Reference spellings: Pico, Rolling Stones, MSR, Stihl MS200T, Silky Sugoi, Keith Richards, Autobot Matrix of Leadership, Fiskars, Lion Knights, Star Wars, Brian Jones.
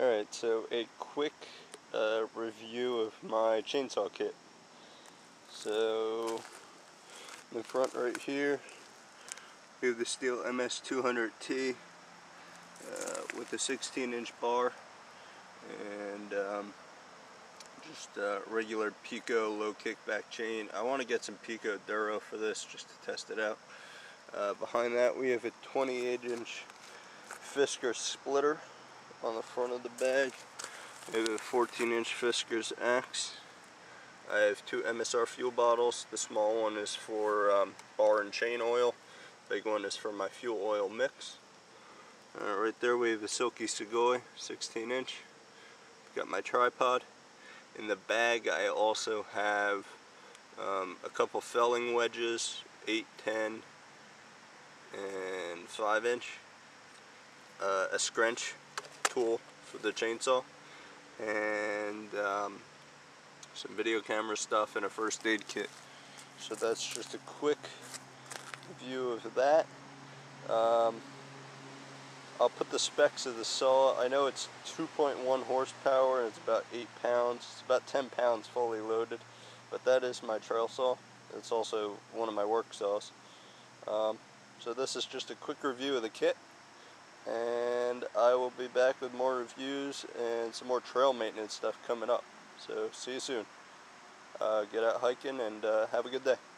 Alright, so a quick review of my chainsaw kit. So, in the front right here, we have the Stihl MS200T with a 16-inch bar and just a regular Pico low kickback chain. I want to get some Pico Duro for this just to test it out. Behind that, we have a 28-inch Fiskars splitter on the front of the bag. I have a 14-inch Fiskars axe. I have two MSR fuel bottles. The small one is for bar and chain oil. The big one is for my fuel oil mix. Right there we have a Silky Sugoi 16-inch. Got my tripod. In the bag I also have a couple felling wedges, 8, 10, and 5-inch. A scrunch tool for the chainsaw, and some video camera stuff and a first aid kit. So that's just a quick view of that. I'll put the specs of the saw. I know it's 2.1 horsepower and it's about 8 pounds. It's about 10 pounds fully loaded, but that is my trail saw. It's also one of my work saws. So this is just a quick review of the kit. And I will be back with more reviews and some more trail maintenance stuff coming up. So see you soon. Get out hiking and have a good day.